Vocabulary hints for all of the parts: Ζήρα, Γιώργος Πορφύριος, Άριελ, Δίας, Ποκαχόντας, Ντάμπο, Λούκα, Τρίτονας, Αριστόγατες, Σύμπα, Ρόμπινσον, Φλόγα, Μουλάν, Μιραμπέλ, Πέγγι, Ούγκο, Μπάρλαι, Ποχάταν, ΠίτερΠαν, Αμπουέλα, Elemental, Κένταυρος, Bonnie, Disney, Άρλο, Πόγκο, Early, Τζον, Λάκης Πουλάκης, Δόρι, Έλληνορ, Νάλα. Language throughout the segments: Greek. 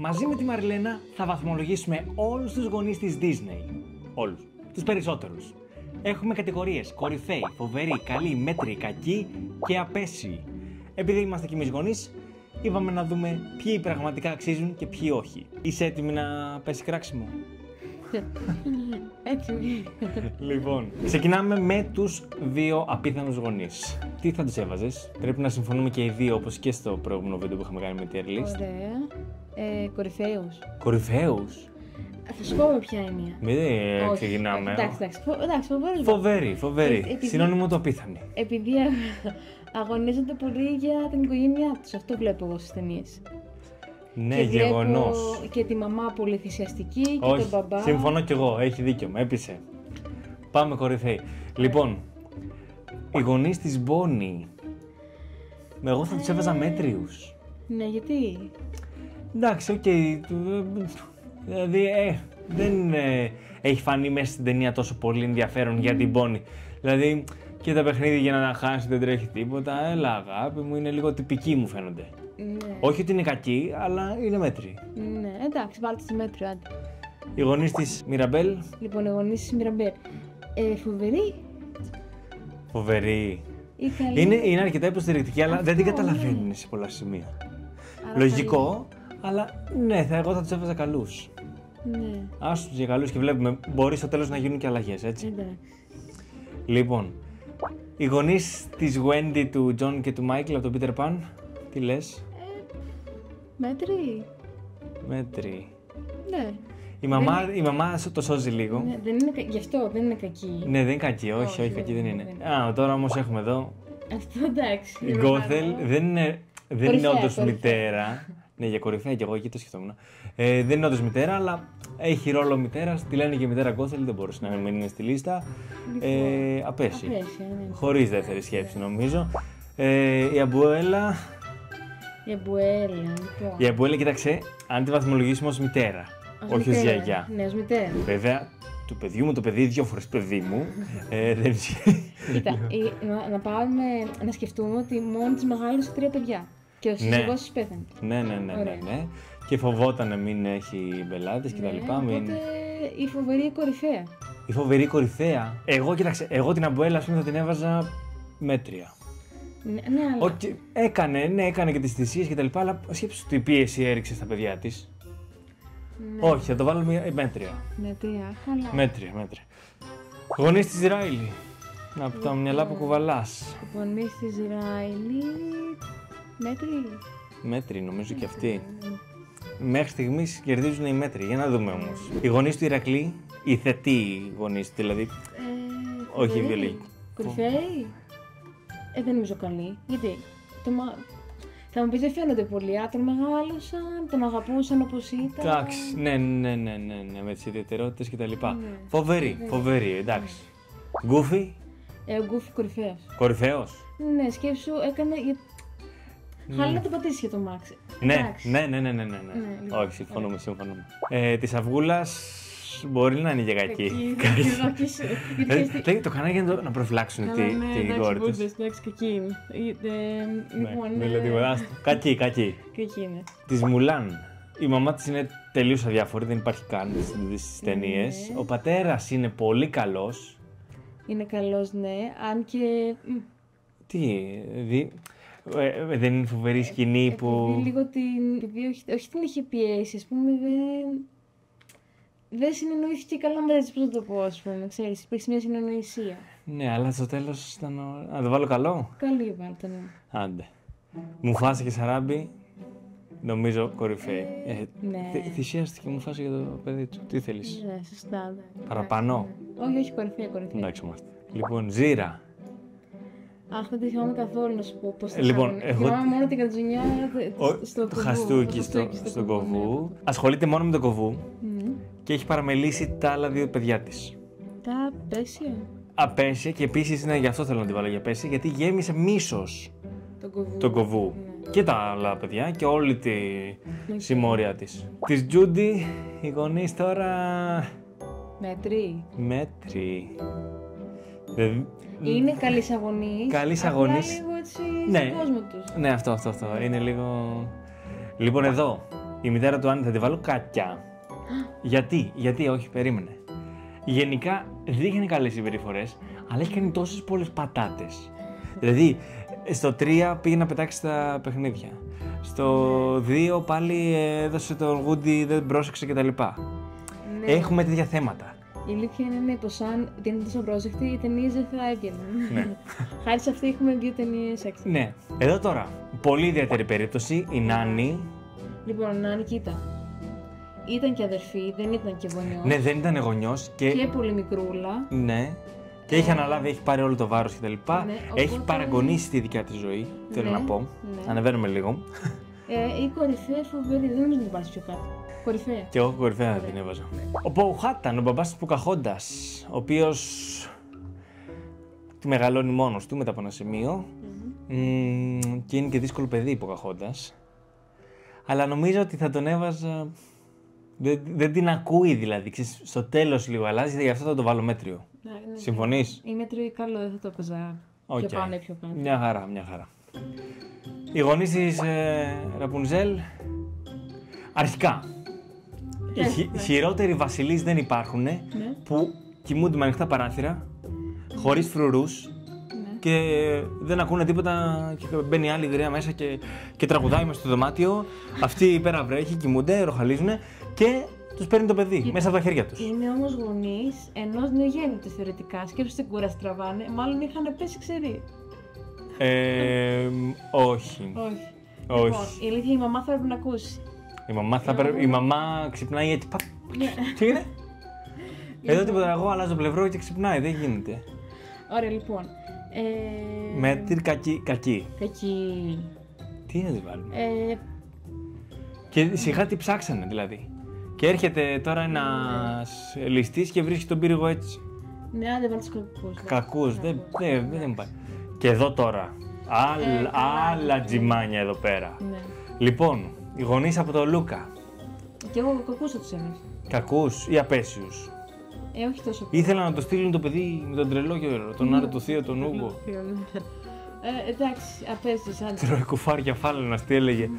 Μαζί με τη Μαριλένα θα βαθμολογήσουμε όλους τους γονείς της Disney. Όλους. Τους περισσότερους. Έχουμε κατηγορίες κορυφαίοι, φοβεροί, καλοί, μέτριοι, κακοί και απέσιοι. Επειδή είμαστε κι εμείς γονείς, είπαμε να δούμε ποιοι πραγματικά αξίζουν και ποιοι όχι. Είσαι έτοιμη να πέσει κράξιμο? Έτοιμη. Λοιπόν, ξεκινάμε με τους δύο απίθανους γονείς. Τι θα τους έβαζες? Πρέπει να συμφωνούμε και οι δύο, όπως και στο προηγούμενο βίντεο που είχαμε κάνει με τη Early. Ωραία. Κορυφαίους. Κορυφαίους. Θα σου πω ποια είναι. Μην ξεκινάμε. Εντάξει, φοβερή. Φοβερή. Συνώνυμο το απίθανη. Επειδή αγωνίζονται πολύ για την οικογένειά τους. Αυτό βλέπω εγώ στις ταινίες. Ναι, γεγονός. Και τη μαμά πολύ θυσιαστική και τον μπαμπά. Συμφωνώ κι εγώ. Έχει δίκιο. Με έπεισε. Πάμε κορυφαίοι. Λοιπόν, οι γονείς της Bonnie. Εγώ θα τους έβαζα μέτριους. Ναι, γιατί? Εντάξει, οκ. Δηλαδή, δεν έχει φανεί μέσα στην ταινία τόσο πολύ ενδιαφέρον για την Bonnie. Δηλαδή, και τα παιχνίδια για να χάσει δεν τρέχει τίποτα. Έλα, αγάπη μου, είναι λίγο τυπική μου φαίνονται. Ναι. Όχι ότι είναι κακή, αλλά είναι μέτρη. Ναι, εντάξει, βάλτε τη μέτρη, άντε. Οι γονείς της Μιραμπέλ. Λοιπόν, οι γονείς της Μιραμπέλ. Φοβερή. Φοβερή. Είναι αρκετά υποστηρικτική, αλλά δεν την καταλαβαίνει σε πολλά σημεία. Άρα, λογικό. Αλλά ναι, εγώ θα τους έβαζα καλούς. Ναι. Άστους για καλούς και βλέπουμε, μπορεί στο τέλος να γίνουν και αλλαγές, έτσι. Εντάξει. Λοιπόν, οι γονείς της Γουέντι, του Τζον και του Μάικλ από το ΠίτερΠαν, τι λες? Μέτρη. Μέτρη. Ναι. Η μαμά το σώζει λίγο. Ναι, δεν είναι, γι' αυτό δεν είναι κακή. Ναι, δεν είναι κακή, όχι κακή δεν είναι. Α, τώρα όμως έχουμε εδώ. Αυτό εντάξει. Η Γκόθελ δεν είναι όντως μητέρα. Ναι, για κορυφαία και εγώ εκεί το σκεφτόμουν. Δεν είναι όντως μητέρα, αλλά έχει ρόλο μητέρα. Τη λένε και μητέρα Γκόθελ, δεν μπορούσε να μην είναι στη λίστα. Απέσει. Χωρίς δεύτερη σκέψη, νομίζω. Η Αμπουέλα. Η Αμπουέλα, κοίταξε, αν τη βαθμολογήσουμε ως μητέρα. Όχι ως γιαγιά. Ναι, ως μητέρα. Βέβαια, του παιδιού μου, το παιδί, δύο φορές παιδί μου. Δεν ισχύει. Κοίτα, να σκεφτούμε ότι μόνη της μεγάλωσε 3 παιδιά. Και ο σύζυγός της πέθανε. Ναι. Και φοβόταν να μην έχει μπελάτες και τα λοιπά. Οπότε η φοβερή κορυφαία. Η φοβερή κορυφαία. Εγώ, κοίταξε, εγώ την Αμπουέλα, ας πούμε, θα την έβαζα μέτρια. Ναι, αλλά... Έκανε και τις θυσίες και τα λοιπά, αλλά σκέψου τι πίεση έριξε στα παιδιά της. Ναι. Όχι, θα το βάλω μέτρια. Μέτρια. Γονείς της Ράιλι. Από τα μυαλά που κουβαλάς. Γονείς της Ράιλι. Μέτρη, νομίζω και αυτοί. Μέχρι στιγμής κερδίζουν οι μέτροι. Για να δούμε όμως. Οι γονείς του Ηρακλή, οι θετοί γονείς, δηλαδή. Όχι οι βιολογικοί. Κορυφαίοι. Δεν νομίζω καλοί. Γιατί. Θα μου πεις δεν φαίνονται πολλοί. Τον μεγάλωσαν, τον αγαπούσαν όπως ήταν. Εντάξει, ναι, με τις ιδιαιτερότητες κτλ. Φοβερή, εντάξει. Γκούφι. Ο Γκούφι κορυφαίος. Κορυφαίος. Ναι, σκέψου έκανε. Χαλή να το πατήσει για το Μάξ. Ναι. Όχι, συμφωνούμε. Της αυγούλας μπορεί να είναι για κακή. Κακή. Το κανάλι για να προφυλάξουν την κόρη της. Εντάξει, κακή. Κακή είναι. Της Μουλάν. Η μαμά της είναι τελείως αδιάφορη, δεν υπάρχει καν στις ταινίες. Ο πατέρας είναι πολύ καλός. Είναι καλός, ναι, αν και... δεν είναι φοβερή σκηνή που. Επειδή την είχε πιέσει, α πούμε, δεν συνεννοήθηκε καλά μετά τη πρώτη του, α πούμε. Ξέρεις, υπήρξε μια συνεννοησία. Ναι, αλλά στο τέλος ήταν. Α, το βάλω καλό. Καλή βάλτε, ναι. Άντε. Μου φάσε και σαράμπι, νομίζω κορυφαίοι. Ναι. Θυσιάστηκε μου φάσε για το παιδί του. Τι θέλεις? Ναι, σωστά. Παραπάνω. Όχι, κορυφαία. Εντάξει, είμαστε. Λοιπόν, Ζήρα. Αχ, δεν τη θυμάμαι καθόλου να σου πω πώς θα κάνουν. Θυμάμαι μόνο την κατζουνιά στο χαστούκι, στον κοβού. Ασχολείται μόνο με τον κοβού και έχει παραμελήσει τα άλλα δύο παιδιά της. Τα απέσια. Απέσια και επίσης, γι' αυτό θέλω να την βάλω για απέσια, γιατί γέμισε μίσος τον κοβού. Και τα άλλα παιδιά και όλη τη συμμόρια της. Της Τζούντι, οι γονείς τώρα... Μέτρη. Είναι καλής αγωνής. Καλής αγωνής. Λίγο έτσι στον κόσμο τους. Ναι, αυτό. Είναι λίγο... Λοιπόν, εδώ Η μητέρα του Άννη θα τη βάλω κακιά. Γιατί όχι, περίμενε. Γενικά δείχνει καλές συμπεριφορές, αλλά έχει κάνει τόσες πολλές πατάτες. Δηλαδή, στο 3 πήγε να πετάξει τα παιχνίδια. Στο 2 πάλι έδωσε το Γουέντι, δεν πρόσεξε κτλ. Ναι. Έχουμε τέτοια θέματα. Η αλήθεια είναι πως αν δεν είναι τόσο πρόσεκτη, οι ταινίες δεν θα έβγαιναν. Ναι. Χάρη σε αυτή έχουμε 2 ταινίες έξω. Ναι. Εδώ τώρα, πολύ ιδιαίτερη περίπτωση, η Νάνι. Λοιπόν, Νάνι, κοίτα. Ήταν και αδερφή, δεν ήταν και γονιός. Ναι, δεν ήταν γονιός. Και πολύ μικρούλα. Ναι. Και έχει αναλάβει, έχει πάρει όλο το βάρος κτλ. Ναι, έχει παραγωνίσει τη δικιά της ζωή, θέλω να πω. Ναι. Ανεβαίνουμε λίγο. Η κορυφαία φοβερή, δεν νομίζω να την πάρεις πιο κάτω. Κορυφαία. Και εγώ κορυφαία την έβαζα. Ο Ποχάταν, ο μπαμπάς του Ποκαχόντας, ο οποίος τη μεγαλώνει μόνος του μετά από ένα σημείο. Και είναι και δύσκολο παιδί Ποκαχόντας. Αλλά νομίζω ότι θα τον έβαζα. Δεν την ακούει δηλαδή. Ξέρεις, στο τέλος λίγο αλλάζει, γι' αυτό θα το βάλω μέτριο. Ναι. Συμφωνείς? Είναι μέτριο καλό, δεν θα το έπαιζα πιο πάνω ή πιο κάτω. Μια χαρά, μια χαρά. Οι γονείς της Ραπουνζέλ, αρχικά, οι χειρότεροι βασιλείς δεν υπάρχουν, που κοιμούνται με ανοιχτά παράθυρα, χωρίς φρουρούς και δεν ακούνε τίποτα και μπαίνει άλλη γραία μέσα και τραγουδάει μέσα στο δωμάτιο, αυτοί πέρα βρέχει, κοιμούνται, ροχαλίζουνε και τους παίρνει το παιδί μέσα από τα χέρια τους. Είναι όμως γονείς ενός νεογέννητου θεωρητικά, σκέψου την κούραση τραβάνε, μάλλον είχαν πέσει ξεροί. Όχι. Όχι. Λοιπόν, η αλήθεια, η μαμά θα πρέπει να ακούσει. Η μαμά ξυπνάει έτσι. Τι είναι? Εδώ τίποτα, εγώ αλλάζω πλευρό και ξυπνάει, δεν γίνεται. Ωραία, λοιπόν. Μέτρη κακή. Τι να τη βάλουμε. Και σιγά τι ψάξανε δηλαδή. Και έρχεται τώρα ένας ληστής και βρίσκει τον πύρυγο έτσι. Ναι, αν δεν βάλεις κακούς. Κακούς, δεν πάει. Και εδώ τώρα, άλλα τζιμάνια εδώ πέρα. Ναι. Λοιπόν, οι γονείς από τον Λούκα. Και εγώ κακούς θα τους έμεσα. Κακούς ή απέσιους. Όχι τόσο πολύ. Ήθελα να το στείλουν το παιδί με τον τρελό και τον Άρα, το θείο, τον Ούγκο. Εντάξει, απέσιους άλλοι. Τρώει κουφάρια φάλαινας, τι έλεγε.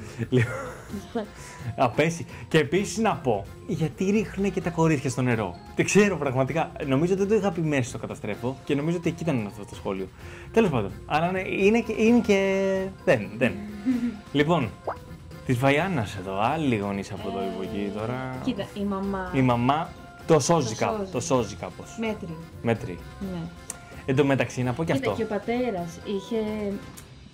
Απέσι. Και επίσης να πω, γιατί ρίχνουν και τα κορίτσια στο νερό. Δεν ξέρω πραγματικά. Νομίζω ότι δεν το είχα πει μέσα στο καταστρέφω και νομίζω ότι εκεί ήταν αυτό το σχόλιο. Τέλος πάντων. Αλλά ναι, είναι και. Δεν. Λοιπόν, τη Βαϊάννα εδώ, άλλοι γονείς από εδώ υπογεί τώρα. Κοίτα, η μαμά. Η μαμά το σώζει κάπως. Μέτρη. Ναι. Εν τω μεταξύ να πω και αυτό. Και ο πατέρας είχε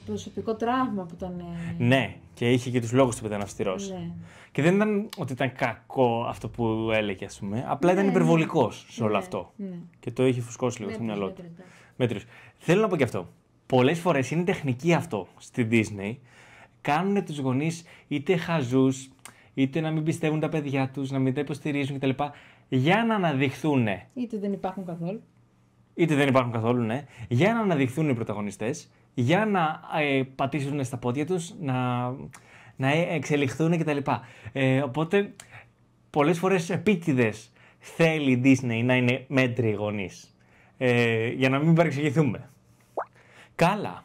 προσωπικό τραύμα που ήταν. Ναι, και είχε και τους λόγους του που ήταν αυστηρός. Ναι. Και δεν ήταν ότι ήταν κακό αυτό που έλεγε, ας πούμε. Απλά ήταν υπερβολικός σε όλο αυτό. Ναι. Και το είχε φουσκώσει λίγο στο μυαλό του. Μέτριος. Θέλω να πω και αυτό. Πολλές φορές είναι τεχνική αυτό στη Disney. Κάνουν τους γονείς είτε χαζούς, είτε να μην πιστεύουν τα παιδιά τους, να μην τα υποστηρίζουν κτλ. Για να αναδειχθούν. Είτε δεν υπάρχουν καθόλου, ναι. Για να αναδειχθούν οι πρωταγωνιστές, για να πατήσουν στα πόδια τους, να εξελιχθούν κτλ. Οπότε, πολλές φορές επίτηδες θέλει η Disney να είναι μέτριοι γονείς. Για να μην παρεξηγηθούμε. Καλά.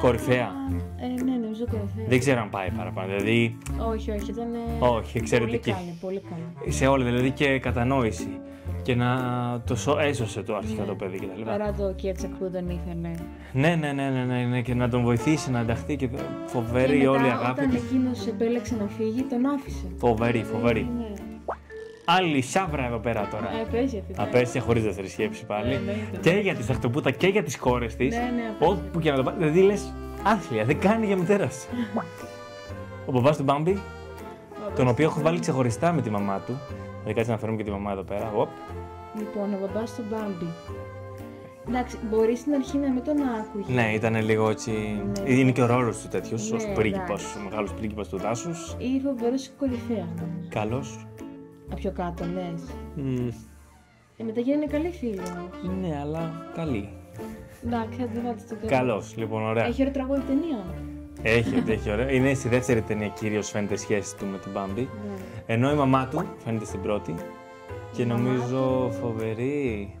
Κορυφαία. Ναι, νομίζω κορυφαία. Δεν ξέρω αν πάει παραπάνω. Δηλαδή. Όχι, ήταν. Όχι, εξαιρετική. Πολύ καλή. Σε όλα, δηλαδή και κατανόηση. Και να το έσωσε το αρχικά το παιδί κτλ. Παρά το κέρτσακ που τον ήθελε. Ναι, και να τον βοηθήσει να ενταχθεί και φοβερή όλη η αγάπη. Όταν εκείνος επέλεξε να φύγει, τον άφησε. Φοβερή. Ναι. Άλλη σαύρα εδώ πέρα τώρα. Απέσια χωρίς δεύτερη σκέψη πάλι. Και για τη ταχτοπούτα και για τις κόρες της. Όπου και να το πάει. Δηλαδή λες άθλια, δεν κάνει για μητέρας. Ο παπάς του Μπάμπη, τον οποίο έχω βάλει ξεχωριστά με τη μαμά του. Δηλαδή κάτσε να φέρουμε και τη μαμά εδώ πέρα. Λοιπόν, ο μπαμπάς του Μπάμπη. Εντάξει, μπορεί στην αρχή να μην τον άκουγε. Ναι, ήταν λίγο έτσι. Ναι. Είναι και ο ρόλος του τέτοιο, ω πρίγκιπας, ο μεγάλος πρίγκιπας του δάσους. Ή φοβερός κορυφαία. Καλός. Πιο κάτω, λες. Μετά γίνανε καλή φίλη. Ναι, αλλά καλή. Εντάξει, δεν θα το κάνω. Καλός, λοιπόν, ωραία. Έχει ωραία τραγούδι ταινία. Έχει ωραία. Είναι στη δεύτερη ταινία κυρίως φαίνεται η σχέση του με την Μπάμπη. Ενώ η μαμά του φαίνεται στην πρώτη. Και νομίζω φοβερή.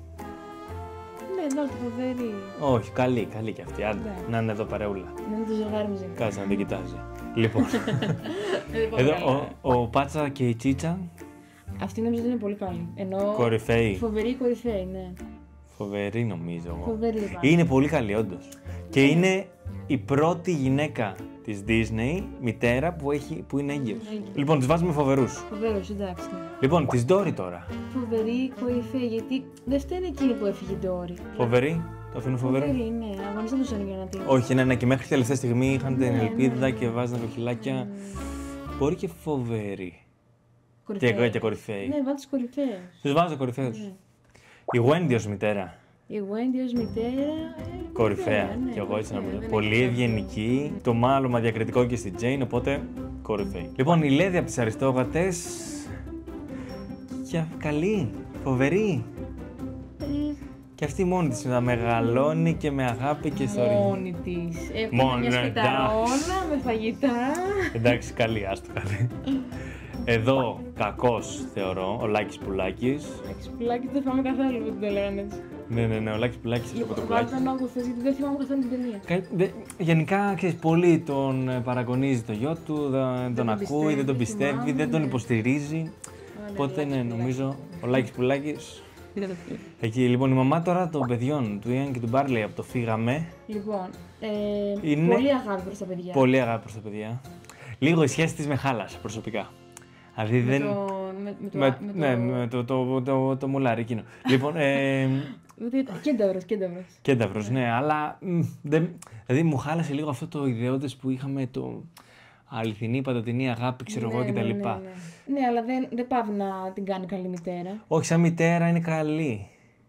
Ναι, φοβερή. Όχι, καλή κι αυτή. Άντε, να είναι εδώ παρεούλα. Να είναι το ζευγάρι μου. Κάτσε να την κοιτάζει. Λοιπόν, εδώ ο Πάτσα και η Τσίτσα. Αυτή νομίζω ότι είναι πολύ καλή. Ενώ κορυφαίοι. Φοβερή κορυφαίοι, ναι. Φοβερή νομίζω εγώ. Φοβερή, είναι πολύ καλή όντως. Και είναι η πρώτη γυναίκα της Disney, μητέρα που είναι έγκυος. Λοιπόν, τις βάζουμε φοβερούς. Φοβερούς, εντάξει. Λοιπόν, της Ντόρι τώρα. Φοβερή κορυφαίοι, γιατί δεν φταίνε εκείνη που έφυγε η Ντόρι. Φοβερή. Το αφήνω φοβερό. Ναι, αγωνιστέ του έλεγε να τύχει. Όχι, ναι, και μέχρι τελευταία στιγμή είχαν την ελπίδα και βάζανε κοχυλάκια. Μπορεί και φοβερή. Και κορυφαίοι. Ναι, βάζω κορυφαίου. Του βάζω κορυφαίου. Η Γουέντι ως μητέρα. Η Γουέντι ως μητέρα. Κορυφαία. Και εγώ έτσι να μιλάω. Πολύ ευγενική. Το μάλωμα διακριτικό και στην Τζέιν, οπότε κορυφαίοι. Λοιπόν, η Λέδη από τις Αριστόγατες. Και καλή, φοβερή. Και αυτή μόνη της να μεγαλώνει και με αγάπη και ιστορία. Μόνη της. Μόνη μια σπιταρόνα με φαγητά. Εντάξει, καλή, άστο καλή. Εδώ κακός θεωρώ, ο Λάκης Πουλάκης. Ο Λάκης Πουλάκης δεν θυμάμαι καθόλου που την έλεγαν έτσι. Ναι, ο Λάκης Πουλάκης και από τον Πουλάκη. Βάλτε τον άκουθες, γιατί δεν θυμάμαι καθόλου την ταινία. Γενικά, ξέρεις, πολύ τον παραγωνίζει το γιο του, δεν τον ακούει, δεν τον πιστεύει, δεν τον υποστηρίζει. Οπότε ναι, νομίζω ο Λάκης Πουλάκης. Εκεί λοιπόν η μαμά τώρα των παιδιών, του Ιαν και του Μπάρλαι από το Φύγαμε. Λοιπόν, είναι πολύ αγάπη προς τα παιδιά. Πολύ αγάπη προς τα παιδιά. Λίγο η σχέση της με χάλασε προσωπικά. Δηλαδή δεν. Το μουλάρι εκείνο. Λοιπόν. Κένταυρος. Κένταυρος, ναι, αλλά. Δηλαδή μου χάλασε λίγο αυτό το ιδεώδες που είχαμε το. Αληθινή, πατατινή αγάπη, ξέρω εγώ κτλ. Ναι, αλλά δεν πάβει να την κάνει καλή μητέρα. Όχι, σαν μητέρα είναι καλή.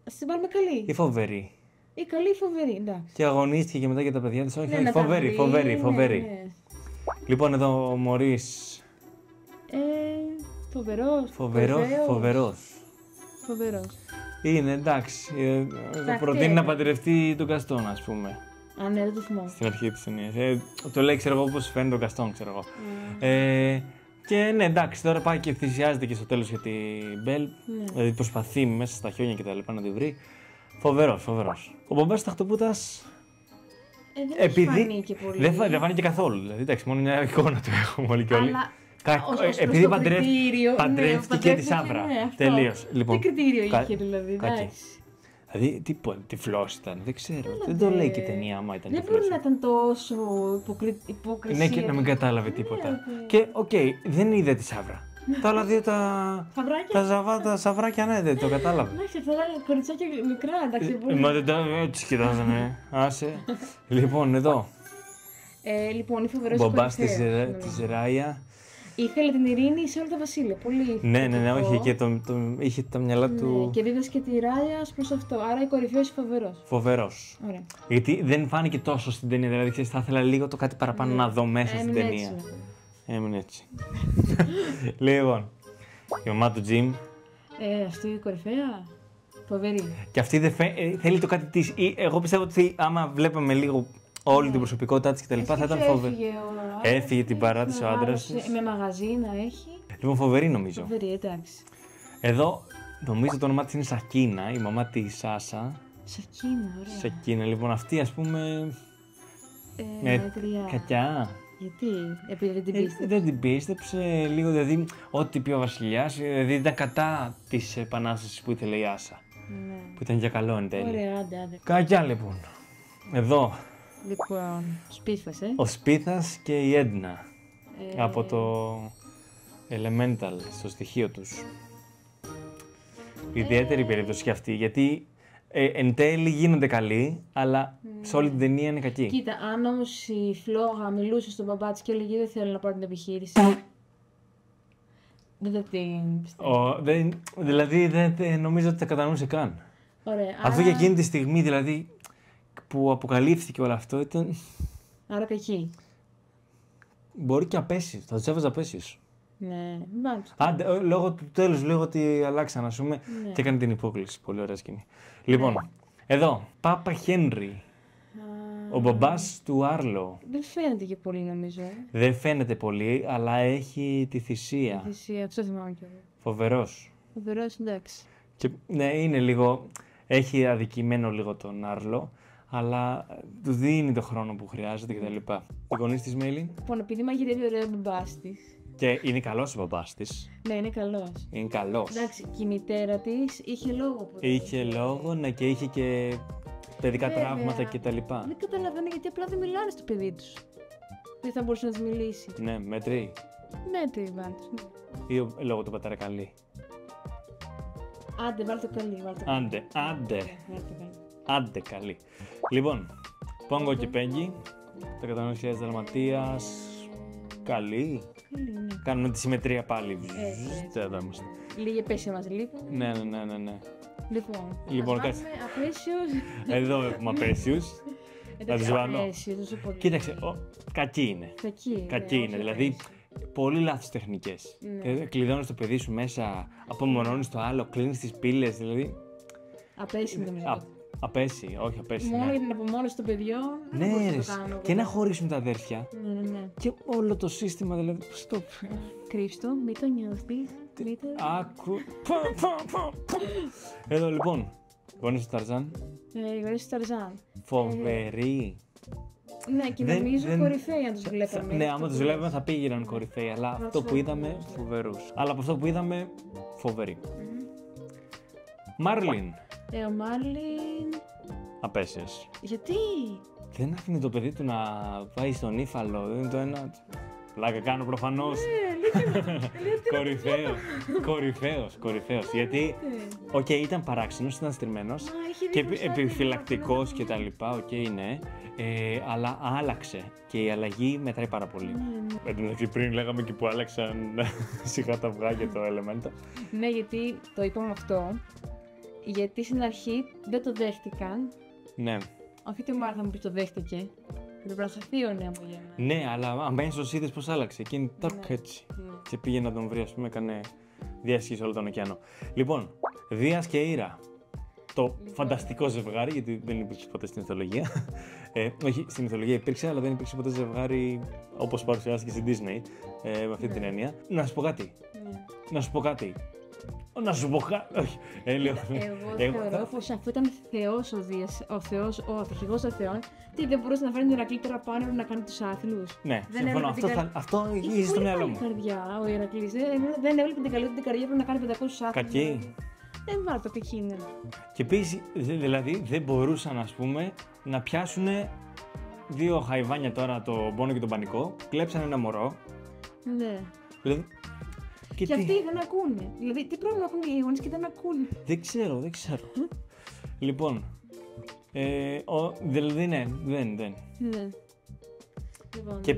Ας την πάρουμε καλή. Ή φοβερή. Ή καλή ή φοβερή, εντάξει. Και αγωνίστηκε και μετά για τα παιδιά της. Όχι, ναι, φοβερή. Ναι. Λοιπόν, εδώ ο Μωρίς. Φοβερός. Είναι, εντάξει. Προτείνει να παντρευτεί τον Καστόν, ας πούμε. Α, ναι, δεν το θυμάμαι. Στην αρχή της ταινίας. Το λέει, ξέρω εγώ, όπως φαίνεται ο Καστόν, ξέρω εγώ. Και ναι, εντάξει, τώρα πάει και θυσιάζεται και στο τέλος για την Μπέλ. Ναι. Δηλαδή προσπαθεί μέσα στα χιόνια και τα λοιπά να τη βρει. Φοβερός. Ο μπαμπάς Ταχτοπούτας. Δεν φάνηκε πολύ. Δεν φάνηκε καθόλου. Δηλαδή, εντάξει, μόνο μια εικόνα του έχουμε όλοι και όλοι. Αλλά... Επειδή παντρεύτηκε τη Σάβρα. Τελείως. Τι κριτήριο είχε δηλαδή. Δηλαδή, τι φλός ήταν, δεν ξέρω. Δεν το λέει και η ταινία άμα ήταν. Δεν πρέπει να ήταν τόσο υποκρισία. Ναι, και να μην κατάλαβε τίποτα. Και, οκ, δεν είδε τη Σαύρα. Τα άλλα δύο τα σαβράκια, ναι, δεν το κατάλαβε. Εντάξει, αυτά ήταν κοριτσάκια μικρά, εντάξει, πολύ. Μα δεν τα κοιτάζανε, άσε. Λοιπόν, εδώ. Λοιπόν, η φοβερός κοριτσέας. Μπομπάς της Ράια. Ήθελε την ειρήνη σε όλα τα βασίλεια. Πολύ. Ναι, όχι, και είχε τα μυαλά του. Και δίδασκε και τη Ράια προς αυτό. Άρα η κορυφαίος ή φοβερός. Φοβερός. Ωραία. Γιατί δεν φάνηκε τόσο στην ταινία. Δηλαδή, ξέρεις, θα ήθελα λίγο το κάτι παραπάνω να δω μέσα στην ταινία. Έμεινε έτσι. Λοιπόν. Η μαμά του Τζιμ. Αυτή η κορυφαία. Φοβερή. Και αυτή θέλει το κάτι της. Εγώ πιστεύω ότι άμα βλέπαμε λίγο. Όλη την προσωπικότητά της και τα λοιπά θα ήταν φοβερή. Έφυγε την παράτησε ο άντρας της. Με μαγαζί να έχει. Λοιπόν, φοβερή νομίζω. Φοβερή, εντάξει. Εδώ νομίζω το όνομά της είναι Σακίνα, η μαμά της Σάσα. Σακίνα, ωραία. Σακίνα, λοιπόν αυτή ας πούμε. Κακιά. Γιατί, επειδή δεν την πίστεψε. Δεν την πίστεψε λίγο, δηλαδή ό,τι πει ο βασιλιάς. Δηλαδή ήταν κατά της επανάστασης που ήθελε η Άσα. Ναι. Που ήταν για καλό εν τέλει. Ωραία, άντε. Κακιά λοιπόν. Εδώ. Λοιπόν, Σπίθας, ο Σπίθας και η Έντνα, από το Elemental, στο στοιχείο τους. Ιδιαίτερη περίπτωση και αυτή, γιατί εν τέλει γίνονται καλοί, αλλά σε όλη την ταινία είναι κακοί. Κοίτα, αν όμως η Φλόγα μιλούσε στον μπαμπά της και έλεγε δεν θέλω να πάρω την επιχείρηση. Δεν θα την πιστεύω. Δηλαδή δεν νομίζω ότι τα κατανοούσε καν. Ωραία, αυτό για εκείνη τη στιγμή δηλαδή. Που αποκαλύφθηκε όλο αυτό ήταν. Άρα κακή. Μπορεί και απέσιος. Θα τους έβαζα απέσιος. Ναι, μάλιστα. Λόγω του τέλους, λέγω ότι αλλάξαν, ας πούμε, και έκανε την υπόκληση. Πολύ ωραία σκηνή. Λοιπόν, εδώ. Πάπα Χένρι. Ο μπαμπάς του Άρλο. Δεν φαίνεται και πολύ, νομίζω. Δεν φαίνεται πολύ, αλλά έχει τη θυσία. Τη θυσία, αυτό θυμάμαι κι εγώ. Φοβερός, εντάξει. Και, ναι, είναι λίγο. Έχει αδικημένο λίγο τον Άρλο. αλλά του δίνει το χρόνο που χρειάζεται κτλ. Οι γονείς της Μέιλι. Λοιπόν, επειδή μαγειρεύει ωραία ο μπαμπάς της. Και είναι καλός ο μπαμπάς της. Ναι, είναι καλός. Είναι καλός. Εντάξει, και η μητέρα της είχε λόγο. Είχε λόγο, ναι, και είχε και παιδικά τραύματα κτλ. Δεν καταλαβαίνω γιατί απλά δεν μιλάνε στο παιδί τους. Δεν θα μπορούσε να τους μιλήσει. Ναι, μέτρη. Μέτρη, βάντες. Ή λόγω του πατέρα καλή. Άντε, βάλτε καλή. Άντε, καλή. Λοιπόν, Πόγκο και Πέγγι, 100.000 δαλματίας, καλή. Ναι. Κάνουμε τη συμμετρία πάλι. Εδώ είμαστε. Λίγε πέσει μας λίγο. Ναι. Λοιπόν, κάτσε. Απέσιους. Εδώ έχουμε απέσιους. Να τους βάλω. Κοίταξε, κακή είναι. Κακή είναι, δηλαδή. Πολύ λάθος τεχνικές. Ναι. Κλειδώνεις το παιδί σου μέσα, απομονώνεις το άλλο, κλείνεις τις πύλες, δηλαδή. Απέσει το μυαλό. Απέσει, όχι απέσει. Μόνο για την απομόνωση των παιδιών. Ναι, να και να χωρίσουν τα αδέρφια. Ναι. Και όλο το σύστημα, δηλαδή. Stop. Κρύψτο, μην το νιώθεις. Άκου. Εδώ λοιπόν. Γονείς του Ταρζάν. Γονείς του Ταρζάν. Φοβερή. Ναι, και νομίζω κορυφαίοι αν τους βλέπαμε. Ναι, άμα τους βλέπαμε θα πήγαιναν κορυφαίοι, αλλά αυτό που είδαμε φοβερούς. Αλλά από αυτό που είδαμε φοβεροί. Μάρλιν. Ο Μάρλιν. Απέσιος. Γιατί? Δεν αφήνει το παιδί του να πάει στον ύφαλο, δεν είναι το ένα. Πλάκα κάνω προφανώς. Κορυφαίος. Γιατί, οκ, ήταν παράξενος, ήταν στριμμένος και επιφυλακτικός και τα λοιπά, οκ, ναι. Αλλά άλλαξε και η αλλαγή μετράει πάρα πολύ. Εν τω μεταξύ, πριν λέγαμε και που άλλαξαν σιγά τα αυγά και το Element. Ναι, γιατί το είπαμε αυτό. Γιατί στην αρχή δεν το δέχτηκαν. Ναι. Αυτή τη Μάρθα μου πει το δέχτηκε. Το πρασταθεί ο νέα μου γεννά. Ναι, αλλά αν μπαίνεις ως είδες πως άλλαξε. Εκείνη τάκ έτσι. Και πήγε να τον βρει, ας πούμε, έκανε διάσχηση όλο τον ωκεανό. Λοιπόν, Δίας και Ήρα. Το φανταστικό ζευγάρι, γιατί δεν υπήρξε ποτέ στην ηθολογία. Όχι, στην ηθολογία υπήρξε, αλλά δεν υπήρξε ποτέ ζευγάρι όπως παρουσιάστηκε στην Disney. Με αυτή την έννοια. Να σου πω κάτι. Όχι, Έλειο. Εγώ θεωρώ πως αφού ήταν θεός ο Δίας, ο αρχηγός των θεών, τι δεν μπορούσε να φέρει τον Ηρακλή τώρα πάνω να κάνει τους άθλους. Ναι, συμφωνώ. Αυτό είχε στο μυαλό μου. Ο Ηρακλής δεν έβλεπε την καλύτερη καρδιά που να κάνει 500 άθλους. Κακή. Δεν βάλω το πικίνο. Και επίσης, δηλαδή, δεν μπορούσαν, ας πούμε, να πιάσουν δύο χαϊβάνια τώρα, το Μπόνο και τον Πανικό, κλέψαν ένα μωρό. Ναι. Δηλαδή, και αυτοί δεν ακούνε. Δηλαδή, τι πρόβλημα έχουν οι γονείς και δεν ακούνε. Δεν ξέρω. Λοιπόν, δηλαδή, ναι. Λοιπόν, και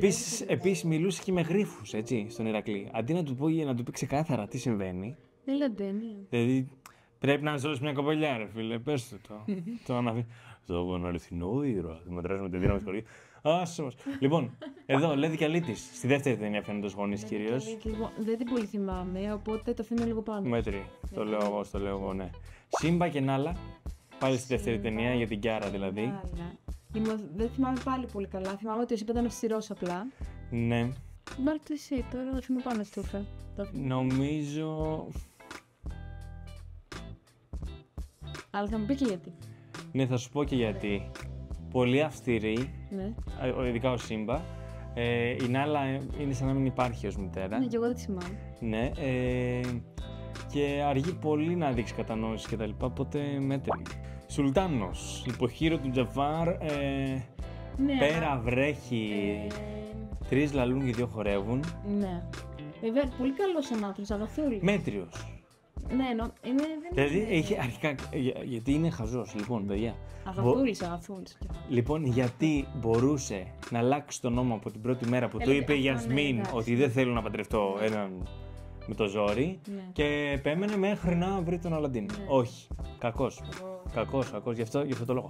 επίσης μιλούσε και με γρίφους, έτσι, στον Ηρακλή. Αντί να του πει ξεκάθαρα τι συμβαίνει. Δηλαδή, πρέπει να ζώσει μια κοπελιά, ρε φίλε. Πες του το. Το αναφέρει. Στον αληθινό ήρωα. Μετράζουμε τη δύναμη τη χωρί. Άσο. Λοιπόν, εδώ, Λέδη και Αλήτη. Στη δεύτερη ταινία φαίνονται ως γονείς κυρίως. Δεν την πολύ θυμάμαι, οπότε το αφήνω λίγο πάνω. Μέτρη. Το λέω εγώ, ναι. Σύμπα και Νάλα. Πάλι στη δεύτερη ταινία, για την Κιάρα δηλαδή. Δεν θυμάμαι πάλι πολύ καλά. Θυμάμαι ότι ο Σύμπα ήταν αυστηρός απλά. Ναι. Μπάρτε εσύ, τώρα το αφήνω πάνω στο φε. Νομίζω. Αλλά θα μου πει και γιατί. Ναι, θα σου πω και γιατί. Πολύ αυστηρή, ειδικά ο Σύμπα. Η Νάλα είναι σαν να μην υπάρχει ως μητέρα. Ναι, και εγώ δεν τη θυμάμαι. Ναι, και αργεί πολύ να δείξει κατανόηση κτλ. Οπότε μέτρη. Σουλτάνος, υποχείρο του Τζαφάρ. Πέρα βρέχει. 3 λαλούν και 2 χορεύουν. Ναι. Βέβαια, πολύ καλός σαν άνθρωπος, αγαθούλη. Μέτριος. Ναι, δηλαδή, έχει αρχικά. Γιατί είναι χαζός, λοιπόν, παιδιά. Αγαθούλης. Λοιπόν, γιατί μπορούσε να αλλάξει τον νόμο από την πρώτη μέρα που του είπε η Γιασμίν ότι δεν θέλω να παντρευτώ έναν με το ζόρι και επέμενε μέχρι να βρει τον Αλαντίν. Όχι. Κακός. Γι' αυτό το λόγο.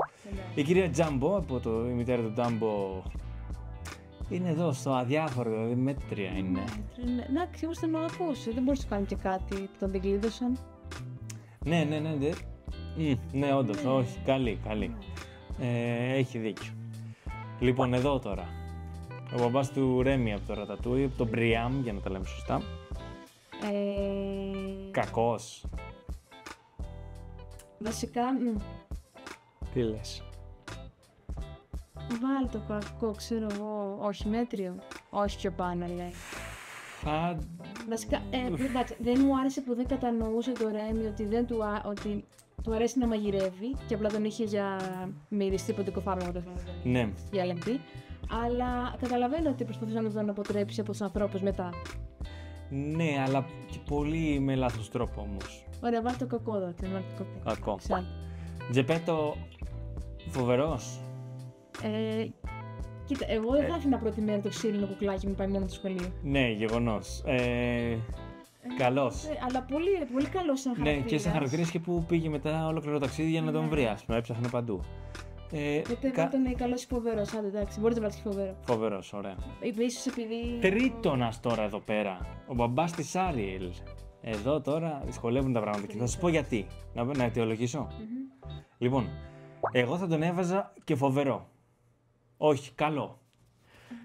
Η κυρία Τζάμπο, από η μητέρα του Ντάμπο. Είναι εδώ, στο αδιάφορο, δηλαδή μέτρια είναι. Εντάξει, όμως τον αγαπούσε, δεν μπορούσε να κάνει και κάτι που τον κλείδωσαν. Ναι, όντως, όχι, καλή. Έχει δίκιο. Λοιπόν, εδώ τώρα. Ο μπαμπάς του Ρέμι από το Ρατατούι, από τον Μπριάμ, για να τα λέμε σωστά. Κακός. Βασικά, Τι λες. βάλει το κακό, ξέρω εγώ, όχι μέτριο. Όχι πιο πάνω, λέει. Βασικά, εντάξει, δεν μου άρεσε που δεν κατανοούσε το Ρέμι ότι, ότι του αρέσει να μαγειρεύει και απλά τον είχε για μυριστή ποτικό φάρμακο. Ναι. Για λεμπή. Αλλά καταλαβαίνω ότι προσπαθούσε να τον αποτρέψει από τους ανθρώπους μετά. Ναι, αλλά και πολύ με λάθος τρόπο όμως. Ωραία, βάλει το κακό εδώ. Κακό. Τζεπέτο, φοβερός. Κοίτα, εγώ δεν θα αφήνα πρώτη μέρα το ξύλινο κουκλάκι μου πάει μόνο στο σχολείο. Ναι, γεγονός. Καλός. Αλλά πολύ καλός σαν χαρακτήρας. Ναι, και σαν χαρακτήρας και που πήγε μετά ολόκληρο ταξίδι για να τον βρει. Ας πούμε, έψαχνε παντού. Ήταν καλός ή φοβερός. Άντε, εντάξει, μπορείς να βάλεις φοβερό. Φοβερός, ωραία. Ίσως επειδή. Τρίτονας τώρα εδώ πέρα. Ο μπαμπάς της Άριελ. Εδώ τώρα δυσκολεύουν τα πράγματα. Και θα σου πω γιατί. Να αιτιολογήσω. Λοιπόν, εγώ θα τον έβαζα και φοβερό. Όχι, καλό.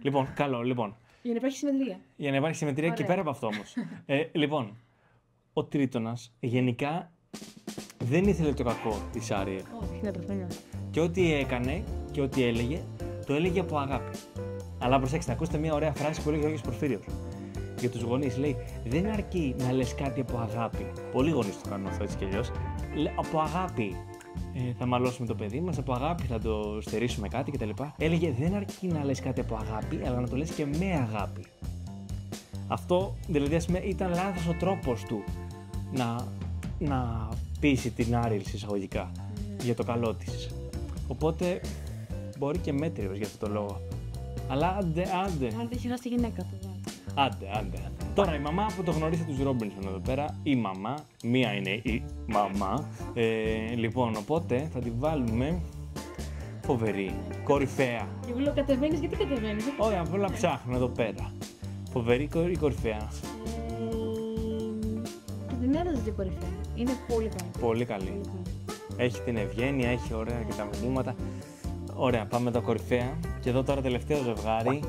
Λοιπόν, καλό, λοιπόν. Για να υπάρχει συμμετρία. Για να υπάρχει συμμετρία και πέρα από αυτό όμως. Λοιπόν, ο Τρίτονας γενικά δεν ήθελε το κακό της Άριελ. Όχι, δεν το θέλω. Και ό,τι έκανε και ό,τι έλεγε, το έλεγε από αγάπη. Αλλά προσέξτε, ακούστε μια ωραία φράση που έλεγε ο Γιώργος Πορφύριος. Για τους γονείς λέει: δεν αρκεί να λες κάτι από αγάπη. Πολλοί γονείς το κάνουν αυτό έτσι κι αλλιώς. Από αγάπη. Θα μαλώσουμε το παιδί μας, από αγάπη θα το στερήσουμε κάτι κτλ. Έλεγε δεν αρκεί να λες κάτι από αγάπη, αλλά να το λες και με αγάπη. Αυτό δηλαδή ας πούμε ήταν λάθος ο τρόπος του να πείσει την Άριελ εισαγωγικά για το καλό της. Οπότε μπορεί και μέτριος για αυτό το λόγο. Αλλά άντε. Άντε, είχε χάσει τη γυναίκα του. Άντε. Τώρα η μαμά που το γνωρίζει τους Ρόμπινσον εδώ πέρα, η μαμά, μία είναι η μαμά, λοιπόν, οπότε θα τη βάλουμε φοβερή, κορυφαία. Και εγώ λέω κατεβαίνεις, γιατί κατεβαίνεις? Όχι, απλά ψάχνω εδώ πέρα. Φοβερή ή κορυφαία? Δεν έδωσε την κορυφαία, είναι πολύ καλή. Πολύ καλή. Έχει την ευγένεια, έχει ωραία και τα μηνύματα. Ωραία, πάμε τα κορυφαία. Και εδώ τώρα τελευταίο ζευγάρι,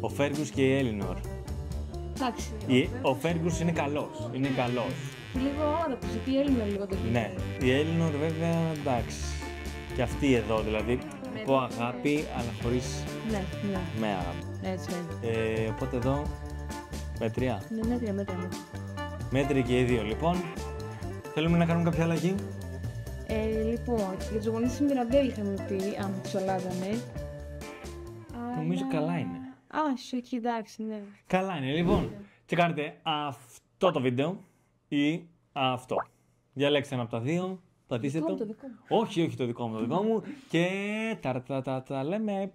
ο Φέργους και η Έλινορ. Εντάξει, ο Φέργους είναι καλός, είναι καλός. Λίγο ώρα που ζητεί η Έλληνορ λίγο το χειριστή. Ναι, η Έλληνορ βέβαια εντάξει. Και αυτή εδώ δηλαδή, από αγάπη αλλά χωρίς με αγάπη. Έτσι, οπότε εδώ, μέτρια. Ναι, μέτρια. Μέτρια και οι δύο λοιπόν. Θέλουμε να κάνουμε κάποια αλλαγή. Λοιπόν, για τους γονείς της Μιραμπέλ είχαμε πει, αν τους αλλάζαμε. Νομίζω καλά είναι. Όχι, εντάξει, ναι. Καλά είναι. Λοιπόν, τσεκάρτε αυτό το βίντεο ή αυτό. Διαλέξτε ένα από τα δύο, πατήστε το. Όχι, το δικό μου, το δικό μου. Και τα λέμε.